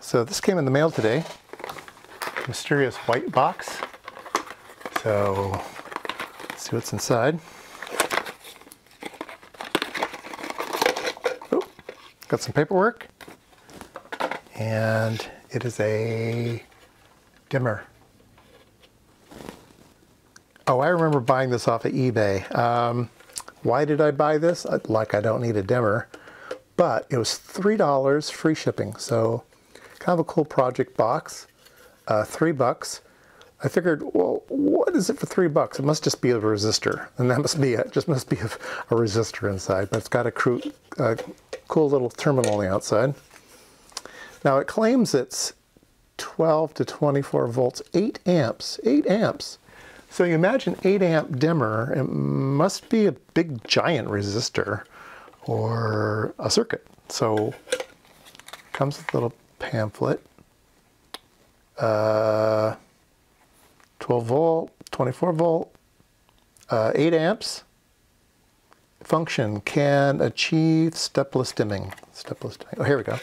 So this came in the mail today, mysterious white box. So let's see what's inside. Oh, got some paperwork, and it is a dimmer. Oh, I remember buying this off of eBay. Why did I buy this? Like, I don't need a dimmer, but it was $3 free shipping. So kind of a cool project box, $3. I figured, well, what is it for $3? It must just be a resistor, and that must be it. Just must be a resistor inside, but it's got a cool little terminal on the outside. Now it claims it's 12 to 24 volts, 8 amps. So you imagine 8-amp dimmer, it must be a big giant resistor or a circuit. So comes with a little pamphlet, 12 volt, 24 volt, 8 amps. Function can achieve stepless dimming. Oh, here we go.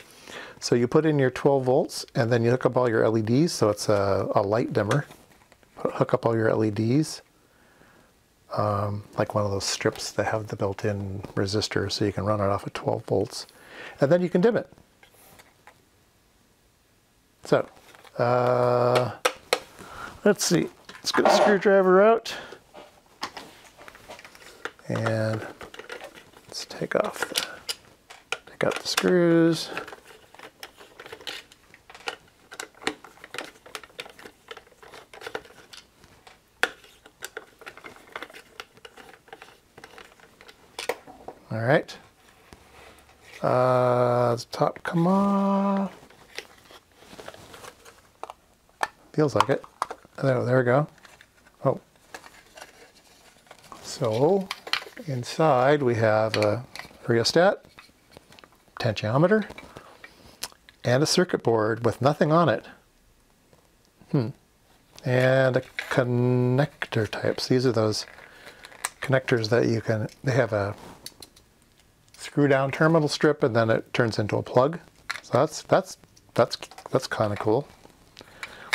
So you put in your 12 volts and then you hook up all your LEDs. So it's a light dimmer. Hook up all your LEDs, like one of those strips that have the built-in resistor, so you can run it off at 12 volts, and then you can dim it. So, let's see, let's get a screwdriver out, and let's take out the screws. All right, the top come off. Feels like it. There we go. Oh. So inside we have a rheostat, potentiometer, and a circuit board with nothing on it. And a connector types. These are those connectors that you can, they have a screw down terminal strip and then it turns into a plug. So that's kind of cool.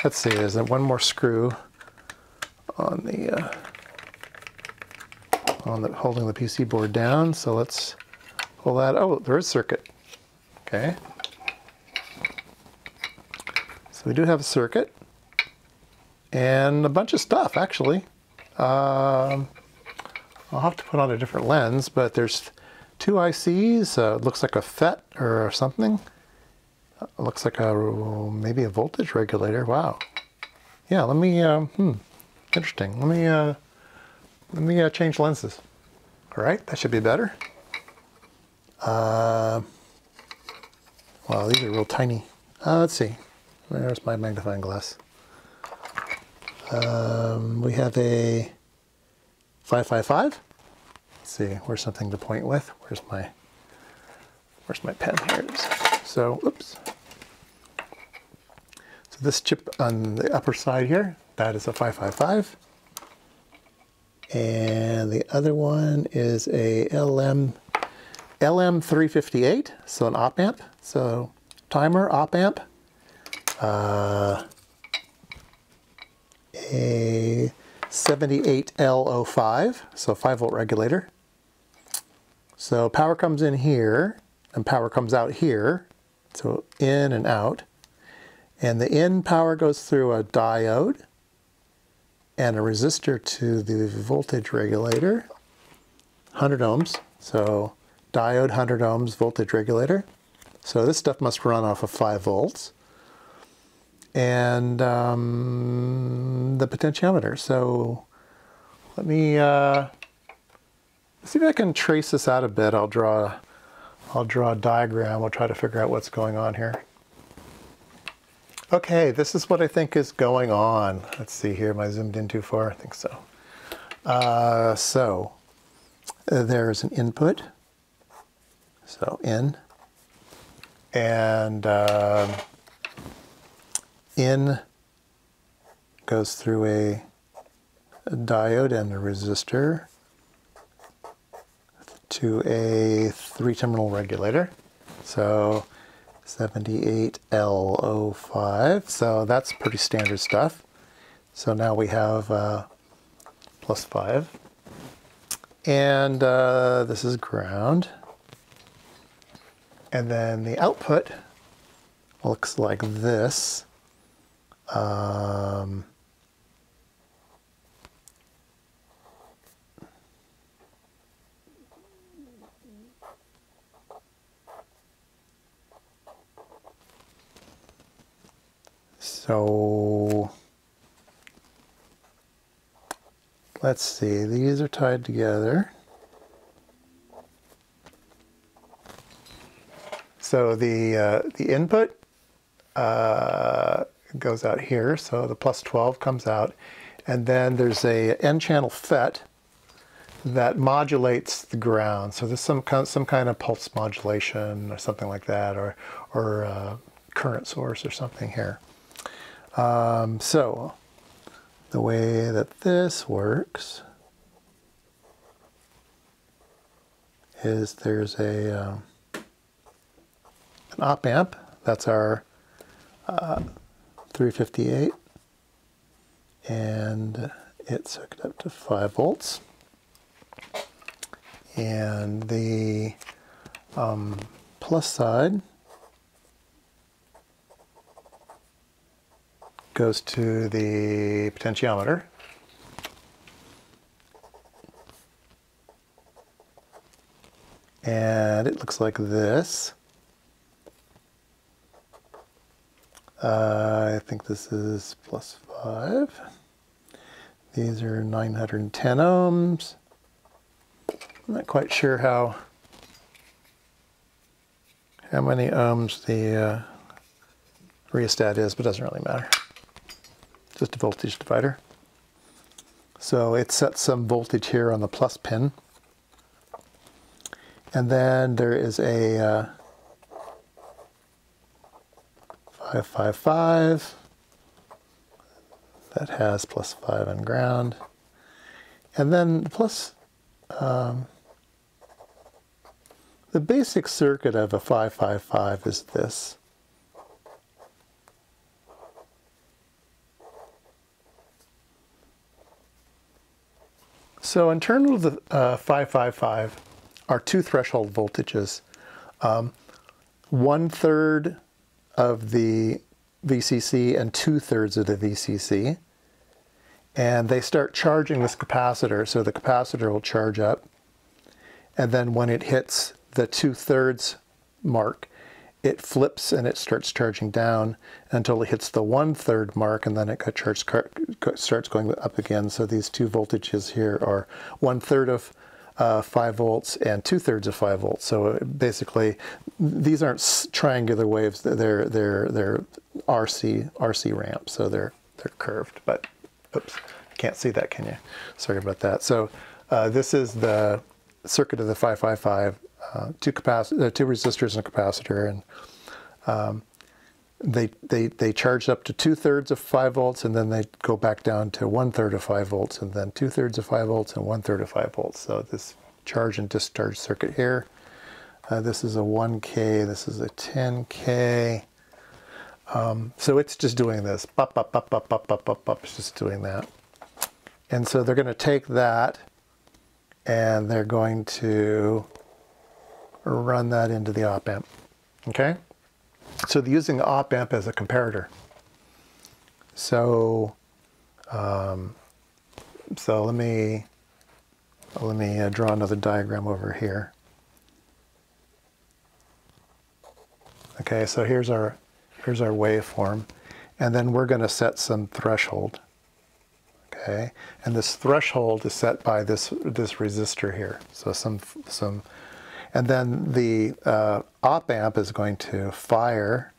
Let's see, there's one more screw on the holding the PC board down. So let's pull that. Oh, there is circuit. Okay. So we do have a circuit and a bunch of stuff actually. I'll have to put on a different lens, but there's 2 ICs, looks like a FET or something. Looks like maybe a voltage regulator. Wow. Yeah. Let me. Interesting. Let me change lenses. All right, that should be better. Wow, these are real tiny. Let's see. There's my magnifying glass. We have a 555. See, where's something to point with? Where's my pen? Here it is. So, oops. So this chip on the upper side here, that is a 555. And the other one is a LM358, so an op amp. So timer, op amp. A 78L05, so 5-volt regulator. So power comes in here and power comes out here. So in and out. And the in power goes through a diode and a resistor to the voltage regulator, 100 ohms. So diode, 100 ohms, voltage regulator. So this stuff must run off of 5 volts. And the potentiometer. So let me see if I can trace this out a bit. I'll draw a diagram. We'll try to figure out what's going on here. Okay, this is what I think is going on. Let's see here. Am I zoomed in too far? I think so. So there's an input. So in. And in goes through a diode and a resistor to a 3-terminal regulator. So 78L05. So that's pretty standard stuff. So now we have +5. And this is ground. And then the output looks like this. So let's see, these are tied together. So the input goes out here, so the +12 comes out, and then there's a N-channel FET that modulates the ground. So there's some kind of pulse modulation or something like that, or current source or something here. So the way that this works is there's an op amp. That's our 358, and it's hooked up to 5 volts. And the plus side goes to the potentiometer. And it looks like this. I think this is +5. These are 910 ohms. I'm not quite sure how many ohms the rheostat is, but it doesn't really matter. Just a voltage divider. So it sets some voltage here on the plus pin. And then there is a 555 that has +5 on ground. And then the basic circuit of a 555 is this. So in terms of the 555 are two threshold voltages. 1/3 of the VCC and 2/3 of the VCC. And they start charging this capacitor, so the capacitor will charge up. And then when it hits the 2/3 mark, it flips and it starts charging down until it hits the 1/3 mark, and then it starts going up again. So these two voltages here are 1/3 of 5 volts and 2/3 of 5 volts. So basically, these aren't triangular waves; they're RC ramps. So they're curved. But oops, can't see that, can you? Sorry about that. So this is the circuit of the 555. Two resistors and a capacitor, and they charge up to 2/3 of 5 volts, and then they go back down to 1/3 of 5 volts, and then 2/3 of 5 volts, and 1/3 of 5 volts. So this charge and discharge circuit here. This is a 1K. This is a 10K. So it's just doing this. Bop, bop, bop, bop, bop, bop, bop, bop. It's just doing that. And so they're going to take that, and they're going to run that into the op amp. Okay, so they're using the op amp as a comparator. So, so let me draw another diagram over here. Okay, so here's our waveform, and then we're going to set some threshold. Okay, and this threshold is set by this resistor here. So some. And then the op amp is going to fire,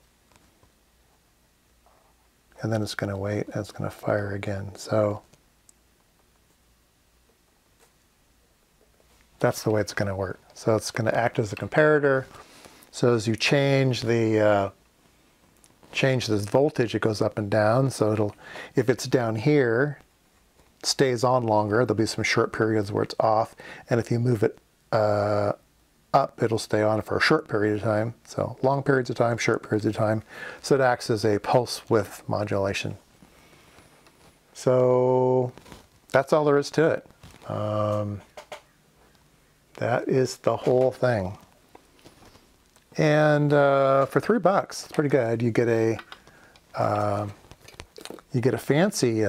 and then it's going to wait, and it's going to fire again. So that's the way it's going to work. So it's going to act as a comparator. So as you change this voltage, it goes up and down. So if it's down here, it stays on longer. There'll be some short periods where it's off, and if you move it up, it'll stay on for a short period of time. So long periods of time, short periods of time. So it acts as a pulse width modulation. So that's all there is to it. That is the whole thing. And for $3, it's pretty good. You get a fancy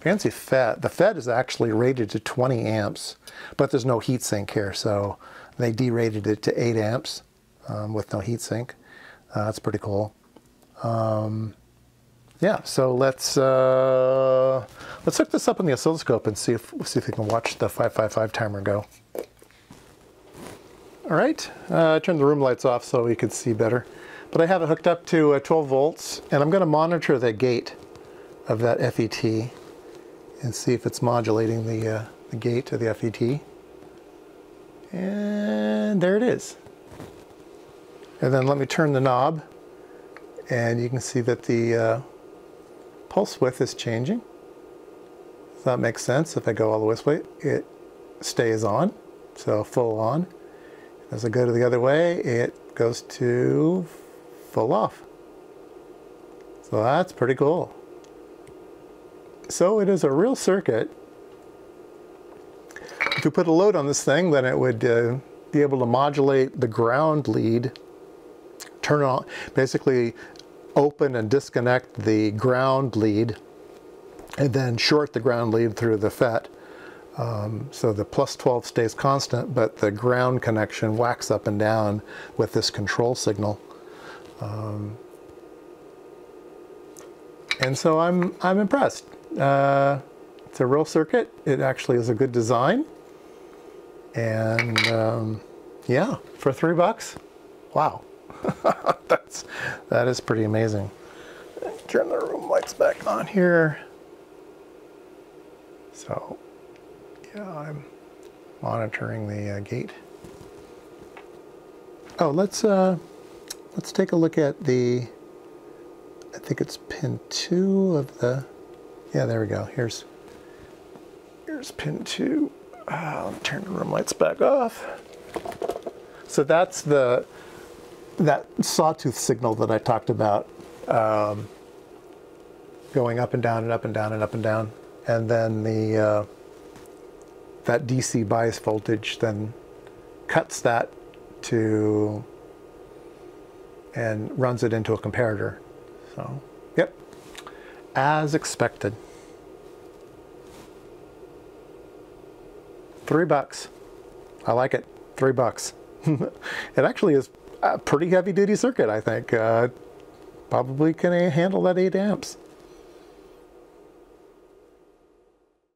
fancy FET. The FET is actually rated to 20 amps, but there's no heat sink here, so they derated it to 8 amps with no heat sink. That's pretty cool. Yeah, so let's hook this up on the oscilloscope and see if we can watch the 555 timer go. All right, I turned the room lights off so we could see better. But I have it hooked up to 12 volts, and I'm going to monitor the gate of that FET and see if it's modulating the gate of the FET. And there it is. And then let me turn the knob, and you can see that the pulse width is changing. So that makes sense. If I go all the way, it stays on, so full on. As I go to the other way, it goes to full off. So that's pretty cool. So it is a real circuit. If you put a load on this thing, then it would be able to modulate the ground lead, turn on, basically open and disconnect the ground lead, and then short the ground lead through the FET. So the plus 12 stays constant, but the ground connection whacks up and down with this control signal. And so I'm impressed. It's a real circuit. It actually is a good design. And yeah, for $3, wow, that is pretty amazing. Turn the room lights back on here. So. Yeah, I'm monitoring the gate. Oh, let's take a look at the, I think it's pin 2 of the, yeah, there we go. Here's pin 2. I'll turn the room lights back off. So that's that sawtooth signal that I talked about, going up and down and up and down and up and down, and then the that DC bias voltage then cuts that to and runs it into a comparator. So, yep, as expected. $3. I like it. $3. It actually is a pretty heavy duty circuit, I think. Probably can handle that 8 amps.